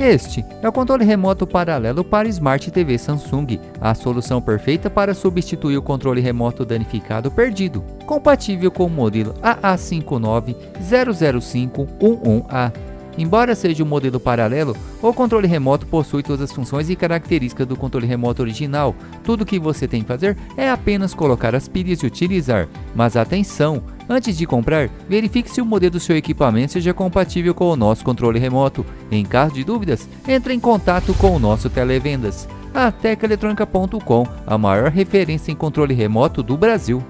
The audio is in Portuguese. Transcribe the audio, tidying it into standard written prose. Este é o controle remoto paralelo para Smart TV Samsung, a solução perfeita para substituir o controle remoto danificado perdido, compatível com o modelo AA5900511A. Embora seja um modelo paralelo, o controle remoto possui todas as funções e características do controle remoto original. Tudo o que você tem que fazer é apenas colocar as pilhas e utilizar. Mas atenção! Antes de comprar, verifique se o modelo do seu equipamento seja compatível com o nosso controle remoto. Em caso de dúvidas, entre em contato com o nosso Televendas. atecheletronica.com, a maior referência em controle remoto do Brasil.